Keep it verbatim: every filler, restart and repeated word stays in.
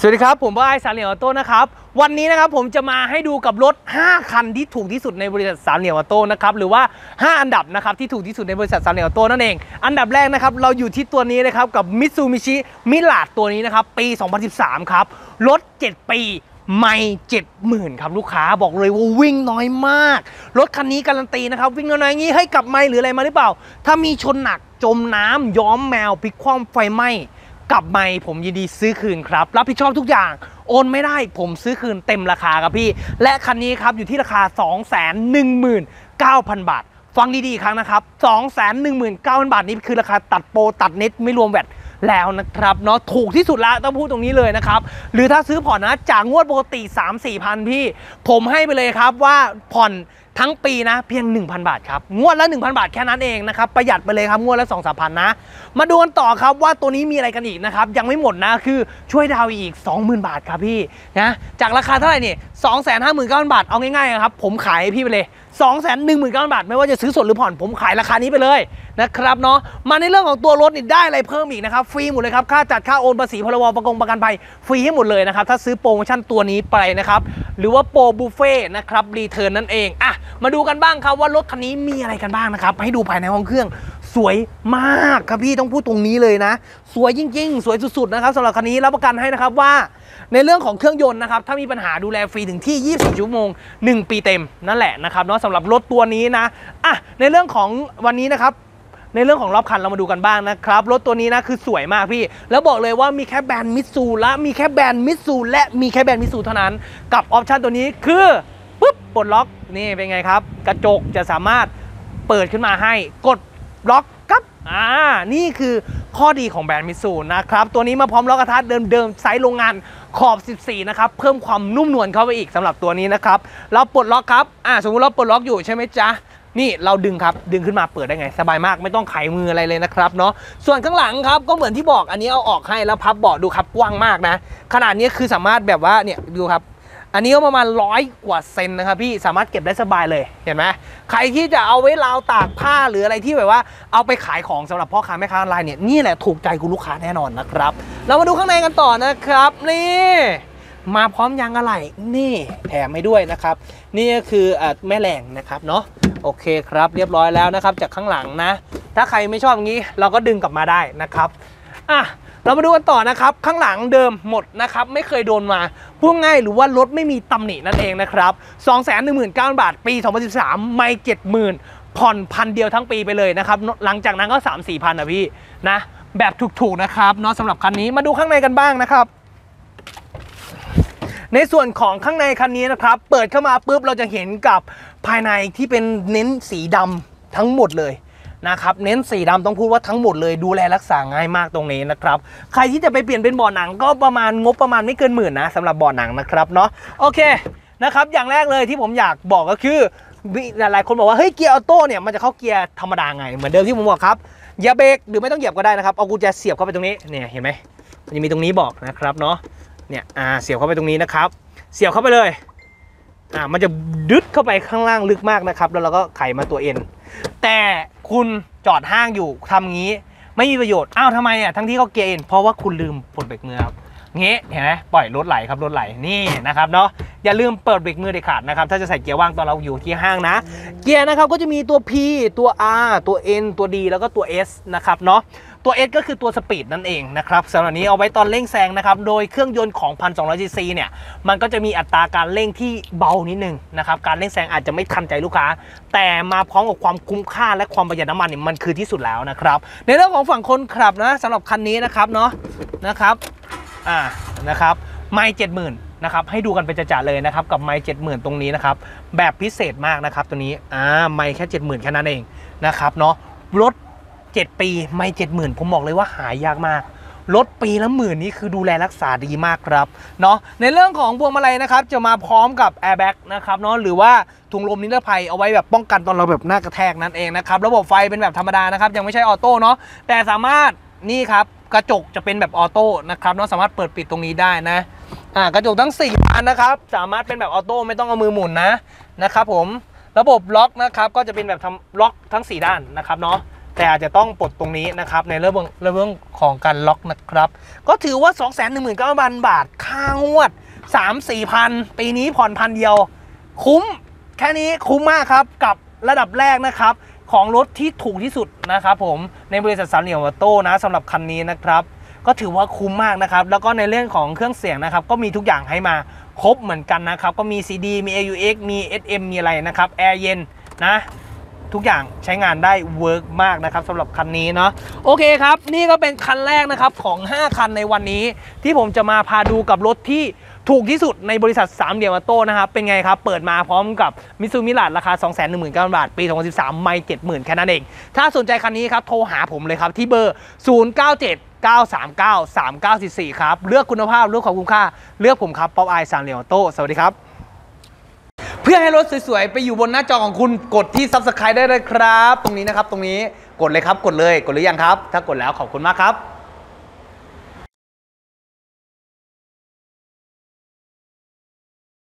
สวัสดีครับผมบอยสารเหนียวออโต้นะครับวันนี้นะครับผมจะมาให้ดูกับรถห้าคันที่ถูกที่สุดในบริษัทสารเหนียวออโต้นะครับหรือว่าห้าอันดับนะครับที่ถูกที่สุดในบริษัทสารเหนียวออโต้นั่นเองอันดับแรกนะครับเราอยู่ที่ตัวนี้นะครับกับมิตซูบิชิมิราจตัวนี้นะครับปีสองพันสิบสามครับรถเจ็ดปีไม่เจ็ดหมื่นครับลูกค้าบอกเลยว่าวิ่งน้อยมากรถคันนี้การันตีนะครับวิ่งน้อยอย่างนี้ให้กับไม่หรืออะไรมาหรือเปล่าถ้ามีชนหนักจมน้ำย้อมแมวพลิกคว่ำไฟไหม้กับไม่ผมยินดีซื้อคืนครับรับผิดชอบทุกอย่างโอนไม่ได้ผมซื้อคืนเต็มราคาครับพี่และคันนี้ครับอยู่ที่ราคา สองแสนหนึ่งหมื่นเก้าพัน บาทฟังดีๆครั้งนะครับ สองแสนหนึ่งหมื่นเก้าพัน บาทนี้คือราคาตัดโปรตัดเน็ตไม่รวมแวตแล้วนะครับเนาะถูกที่สุดละต้องพูดตรงนี้เลยนะครับหรือถ้าซื้อผ่อนนะจากงวดปกติ สามถึงสี่ พันพี่ผมให้ไปเลยครับว่าผ่อนทั้งปีนะเพียง หนึ่งพัน บาทครับงวดละ หนึ่งพัน บาทแค่นั้นเองนะครับประหยัดไปเลยครับงวดละ สองถึงสาม พันนะมาดูกันต่อครับว่าตัวนี้มีอะไรกันอีกนะครับยังไม่หมดนะคือช่วยดาวอีก สองหมื่น บาทครับพี่นะจากราคาเท่าไหร่นี่ สองแสนห้าหมื่นเก้าพัน บาทเอาง่ายๆครับผมขายพี่ไปเลย สองแสนหนึ่งหมื่นเก้าพัน บาทไม่ว่าจะซื้อสดหรือผ่อนผมขายราคานี้ไปเลยนะครับเนาะมาในเรื่องของตัวรถนี่ได้อะไรเพิ่มอีกนะครับฟรีหมดเลยครับค่าจัดค่าโอนภาษีพรบประกงประกันภัยฟรีให้หมดเลยนะครับถ้าซื้อโปรโมชั่นตัวนี้ไปนะครับหรือว่าโปรบุฟเฟ่นะครับรีเทิร์นนั่นเองอ่ะมาดูกันบ้างครับว่ารถคันนี้มีอะไรกันบ้างนะครับให้ดูภายในห้องเครื่องสวยมากครับพี่ต้องพูดตรงนี้เลยนะสวยจริงๆสวยสุดๆนะครับสำหรับคันนี้รับประกันให้นะครับว่าในเรื่องของเครื่องยนต์นะครับถ้ามีปัญหาดูแลฟรีถึงที่ยี่สิบสี่ชั่วโมงหนึ่งปีเต็มนั่นแหละนะครับเนาะสำหรับรถตัวนี้นะอ่ะในเรื่องของวันนี้นะครับในเรื่องของรอบคันเรามาดูกันบ้างนะครับรถตัวนี้นะคือสวยมากพี่แล้วบอกเลยว่ามีแค่แบรนด์มิตซูและมีแค่แบรนด์มิตซูและมีแค่แบรนด์มิตซูเท่านั้นกับออปชันตัวนี้คือปุ๊บปลดล็อกนี่เป็นไงครับกระจกจะสามารถเปิดขึ้นมาให้กดล็อกครับอ่านี่คือข้อดีของแบรนด์มิตซูนะครับตัวนี้มาพร้อมล็อกกระทัดเดิมๆไซส์โรงงานขอบสิบสี่นะครับเพิ่มความนุ่มนวลเข้าไปอีกสำหรับตัวนี้นะครับเราปลดล็อกครับอ่าสมมติเราปลดล็อกอยู่ใช่ไหมจ๊ะนี่เราดึงครับดึงขึ้นมาเปิดได้ไงสบายมากไม่ต้องไขมืออะไรเลยนะครับเนาะส่วนข้างหลังครับก็เหมือนที่บอกอันนี้เอาออกให้แล้วพับเบาะดูครับกว้างมากนะขนาดนี้คือสามารถแบบว่าเนี่ยดูครับอันนี้ก็ประมาณร้อยกว่าเซนนะครับพี่สามารถเก็บได้สบายเลยเห็นไหมใครที่จะเอาไว้ราวตากผ้าหรืออะไรที่แบบว่าเอาไปขายของสำหรับพ่อค้าแม่ค้าออนไลน์เนี่ยนี่แหละถูกใจคุณลูกค้าแน่นอนนะครับเรามาดูข้างในกันต่อนะครับนี่มาพร้อมยางอะไหล่นี่แถมให้ด้วยนะครับนี่ก็คือแม่แหล่งนะครับเนาะโอเคครับเรียบร้อยแล้วนะครับจากข้างหลังนะถ้าใครไม่ชอบอย่างนี้เราก็ดึงกลับมาได้นะครับอ่ะเรามาดูกันต่อนะครับข้างหลังเดิมหมดนะครับไม่เคยโดนมาพูดง่ายหรือว่ารถไม่มีตำหนินั่นเองนะครับ สองแสนหนึ่งหมื่นเก้าพัน บาทปีสองพันสิบสามไม่ เจ็ดหมื่น ผ่อนพันเดียวทั้งปีไปเลยนะครับหลังจากนั้นก็ สามถึงสี่ พันนะพี่นะแบบถูกๆนะครับเนาะสำหรับคันนี้มาดูข้างในกันบ้างนะครับในส่วนของข้างในคันนี้นะครับเปิดเข้ามาปุ๊บเราจะเห็นกับภายในที่เป็นเน้นสีดำทั้งหมดเลยนะครับเน้นสีดำต้องพูดว่าทั้งหมดเลยดูแลรักษาง่ายมากตรงนี้นะครับใครที่จะไปเปลี่ยนเป็นบ่อหนังก็ประมาณงบประมาณไม่เกินหมื่นนะสำหรับบ่อหนังนะครับเนาะโอเคนะครับอย่างแรกเลยที่ผมอยากบอกก็คือหลายคนบอกว่าเฮ้ยเกียร์ออโต้เนี่ยมันจะเข้าเกียร์ธรรมดาไงเหมือนเดิมที่ผมบอกครับอย่าเบรกหรือไม่ต้องเหยียบก็ได้นะครับเอากุญแจเสียบเข้าไปตรงนี้เนี่ยเห็นไหมมันจะมีตรงนี้บอกนะครับเนาะเนี่ยอ่าเสียบเข้าไปตรงนี้นะครับเสียบเข้าไปเลยอ่ามันจะดึดเข้าไปข้างล่างลึกมากนะครับแล้วเราก็ไขมาตัวเอ็นแต่คุณจอดห้างอยู่ทำงี้ไม่มีประโยชน์อ้าวทำไมอ่ะทั้งที่เขาเกียร์เอ็นเพราะว่าคุณลืมปลดเบรกมือครับเงี้ยเห็นไหมปล่อยรถไหลครับรถไหลนี่นะครับเนาะอย่าลืมเปิดเบรกมือเด็ดขาดนะครับถ้าจะใส่เกียร์ว่างตอนเราอยู่ที่ห้างนะเกียร์นะครับก็จะมีตัว P ตัว R ตัว N ตัว D แล้วก็ตัว S นะครับเนาะตัว S ก็คือตัวสปีดนั่นเองนะครับสำหรับนี้เอาไว้ตอนเร่งแซงนะครับโดยเครื่องยนต์ของ หนึ่งพันสองร้อย ซีซีเนี่ยมันก็จะมีอัตราการเร่งที่เบานิดนึงนะครับการเร่งแซงอาจจะไม่ทันใจลูกค้าแต่มาพร้อมกับความคุ้มค่าและความประหยัดน้ำมันเนี่ยมันคือที่สุดแล้วนะครับในเรื่องของฝั่งคนขับนะสำหรับคันนี้นะครับเนาะนะครับอ่านะครับไม่เจ็ดหมื่นนะครับให้ดูกันไปจัดๆเลยนะครับกับไมค์ เจ็ดหมื่น ตรงนี้นะครับแบบพิเศษมากนะครับตัวนี้อ่าไมค์แค่ เจ็ดหมื่น แค่นั้นเองนะครับเนาะรถเจ็ดปีไม่ เจ็ดหมื่น ผมบอกเลยว่าหายากมากรถปีละหมื่นนี้คือดูแลรักษาดีมากครับเนาะในเรื่องของพวงมาลัยนะครับจะมาพร้อมกับแอร์แบ็กนะครับเนาะหรือว่าถุงลมนิรภัยเอาไว้แบบป้องกันตอนเราแบบหน้ากระแทกนั่นเองนะครับระบบไฟเป็นแบบธรรมดานะครับยังไม่ใช่ออโต้เนาะแต่สามารถนี่ครับกระจกจะเป็นแบบออโต้นะครับเนาะสามารถเปิดปิดตรงนี้ได้นะอ่ากระจกทั้งสี่บานนะครับสามารถเป็นแบบออโต้ไม่ต้องเอามือหมุนนะนะครับผมระบบล็อกนะครับก็จะเป็นแบบทำล็อกทั้งสี่ด้านนะครับเนาะ แต่อาจจะต้องปลดตรงนี้นะครับในเรื่องเรื่องของการล็อกนะครับก็ถือว่า สองแสนหนึ่งหมื่นเก้าพัน บาทค่างวด สามถึงสี่พัน ปีนี้ผ่อนพันเดียวคุ้มแค่นี้คุ้มมากครับกับระดับแรกนะครับของรถที่ถูกที่สุดนะครับผมในบริษัทสามเหลี่ยมออโต้นะสำหรับคันนี้นะครับก็ถือว่าคุ้มมากนะครับแล้วก็ในเรื่องของเครื่องเสียงนะครับก็มีทุกอย่างให้มาครบเหมือนกันนะครับก็มี ซี ดี มี เอ ยู เอ็กซ์ มี เอส เอ็ม มีอะไรนะครับแอร์เย็นนะทุกอย่างใช้งานได้เวิร์กมากนะครับสำหรับคันนี้เนาะโอเคครับนี่ก็เป็นคันแรกนะครับของห้าคันในวันนี้ที่ผมจะมาพาดูกับรถที่ถูกที่สุดในบริษัทสามเหลี่ยมออโต้นะครับเป็นไงครับเปิดมาพร้อมกับมิตซูมิราจราคา สองแสนหนึ่งหมื่นเก้าพัน บาทปีสองพันสิบสามไม่ เจ็ดหมื่น แค่นั้นเองถ้าสนใจคันนี้ครับโทรหาผมเลยครับที่เบอร์ศูนย์ เก้า เจ็ด เก้า สาม เก้า สาม เก้า สี่ สี่ครับเลือกคุณภาพเลือกของคุ้มค่าเลือกผมครับป๊อปอายสามเหลี่ยมออโต้สวัสดีครับเพื่อให้รถสวยๆไปอยู่บนหน้าจอของคุณกดที่ ซับสไครบ์ ได้เลยครับตรงนี้นะครับตรงนี้กดเลยครับกดเลยกดหรือยังครับถ้ากดแล้วขอบคุณมากครับ